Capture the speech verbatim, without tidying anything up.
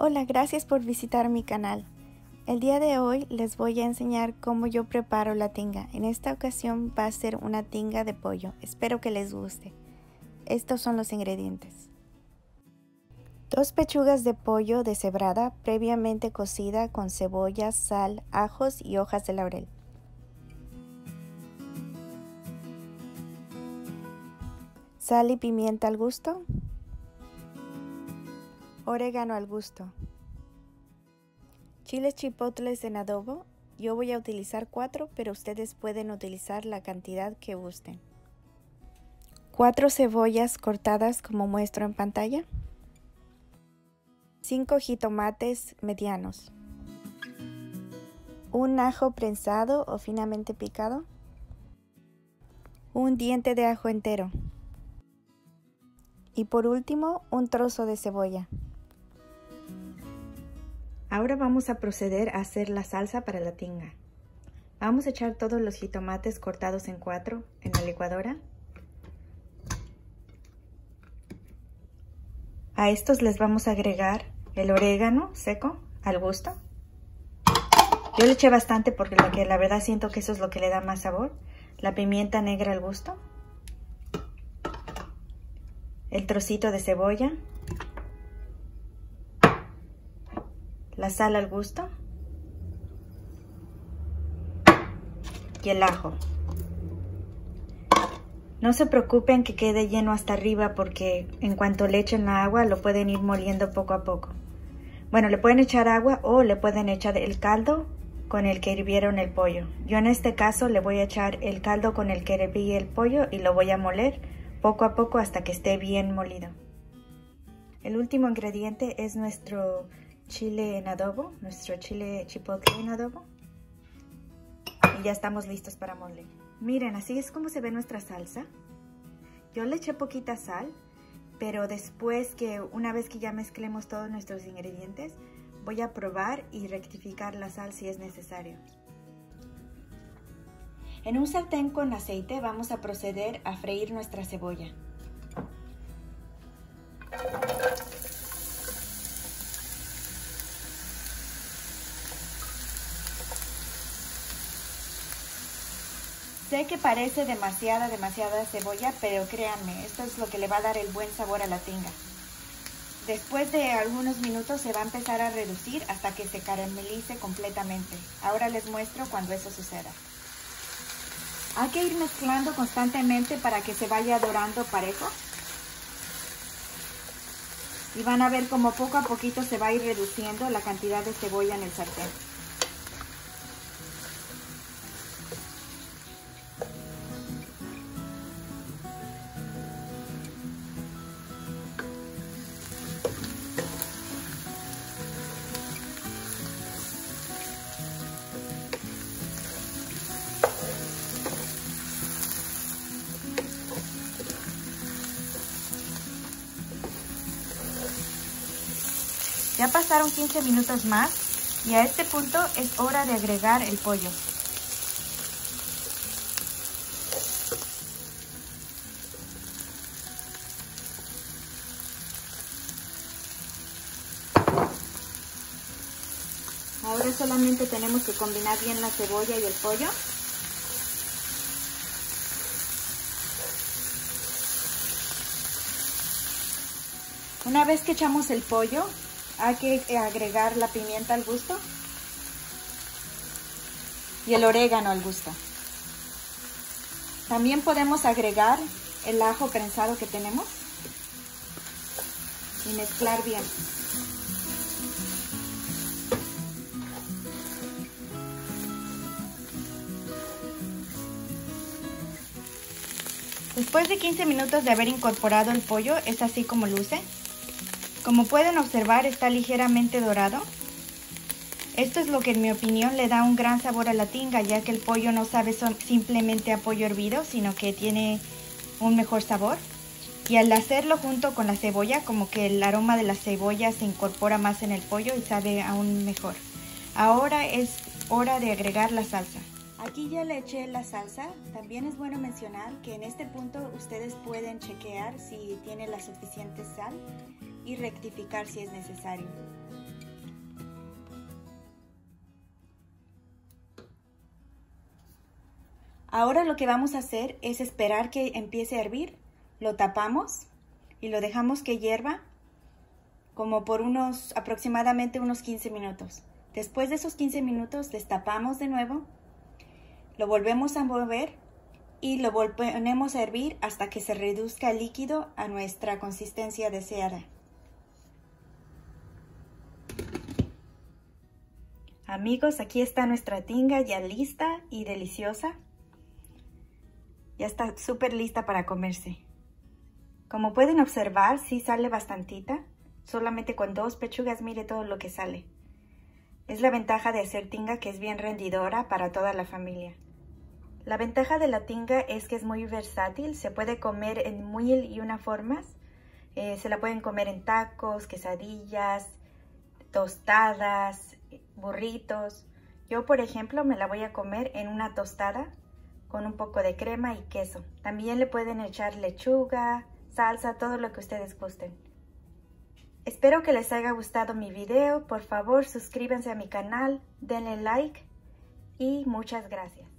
Hola, gracias por visitar mi canal. El día de hoy les voy a enseñar cómo yo preparo la tinga. En esta ocasión va a ser una tinga de pollo. Espero que les guste. Estos son los ingredientes. Dos pechugas de pollo deshebrada, previamente cocida con cebolla, sal, ajos y hojas de laurel. Sal y pimienta al gusto. Orégano al gusto. Chiles chipotles en adobo. Yo voy a utilizar cuatro, pero ustedes pueden utilizar la cantidad que gusten. Cuatro cebollas cortadas como muestro en pantalla. Cinco jitomates medianos. Un ajo prensado o finamente picado. Un diente de ajo entero. Y por último, un trozo de cebolla. Ahora vamos a proceder a hacer la salsa para la tinga. Vamos a echar todos los jitomates cortados en cuatro en la licuadora. A estos les vamos a agregar el orégano seco al gusto. Yo le eché bastante porque la, que la verdad siento que eso es lo que le da más sabor. La pimienta negra al gusto. El trocito de cebolla. La sal al gusto y el ajo. No se preocupen que quede lleno hasta arriba porque en cuanto le echen la agua lo pueden ir moliendo poco a poco. Bueno, le pueden echar agua o le pueden echar el caldo con el que hirvieron el pollo. Yo en este caso le voy a echar el caldo con el que herví el pollo y lo voy a moler poco a poco hasta que esté bien molido. El último ingrediente es nuestro chile en adobo, nuestro chile chipotle en adobo, y ya estamos listos para mole. Miren, así es como se ve nuestra salsa. Yo le eché poquita sal, pero después que una vez que ya mezclemos todos nuestros ingredientes, voy a probar y rectificar la sal si es necesario. En un sartén con aceite vamos a proceder a freír nuestra cebolla. Sé que parece demasiada, demasiada cebolla, pero créanme, esto es lo que le va a dar el buen sabor a la tinga. Después de algunos minutos se va a empezar a reducir hasta que se caramelice completamente. Ahora les muestro cuando eso suceda. Hay que ir mezclando constantemente para que se vaya dorando parejo. Y van a ver como poco a poquito se va a ir reduciendo la cantidad de cebolla en el sartén. Ya pasaron quince minutos más y a este punto es hora de agregar el pollo. Ahora solamente tenemos que combinar bien la cebolla y el pollo. Una vez que echamos el pollo, hay que agregar la pimienta al gusto y el orégano al gusto. También podemos agregar el ajo prensado que tenemos y mezclar bien. Después de quince minutos de haber incorporado el pollo, es así como luce. Como pueden observar, está ligeramente dorado. Esto es lo que en mi opinión le da un gran sabor a la tinga, ya que el pollo no sabe simplemente a pollo hervido, sino que tiene un mejor sabor. Y al hacerlo junto con la cebolla, como que el aroma de la cebolla se incorpora más en el pollo y sabe aún mejor. Ahora es hora de agregar la salsa. Aquí ya le eché la salsa. También es bueno mencionar que en este punto ustedes pueden chequear si tiene la suficiente sal y rectificar si es necesario. Ahora lo que vamos a hacer es esperar que empiece a hervir. Lo tapamos y lo dejamos que hierva como por unos aproximadamente unos quince minutos. Después de esos quince minutos destapamos de nuevo, lo volvemos a envolver y lo ponemos a hervir hasta que se reduzca el líquido a nuestra consistencia deseada. Amigos, aquí está nuestra tinga ya lista y deliciosa. Ya está súper lista para comerse. Como pueden observar, sí sale bastantita. Solamente con dos pechugas, mire todo lo que sale. Es la ventaja de hacer tinga, que es bien rendidora para toda la familia. La ventaja de la tinga es que es muy versátil. Se puede comer en mil y una formas. Eh, se la pueden comer en tacos, quesadillas, tostadas, burritos. Yo, por ejemplo, me la voy a comer en una tostada con un poco de crema y queso. También le pueden echar lechuga, salsa, todo lo que ustedes gusten. Espero que les haya gustado mi video. Por favor, suscríbanse a mi canal, denle like y muchas gracias.